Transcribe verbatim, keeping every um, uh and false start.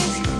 Peace.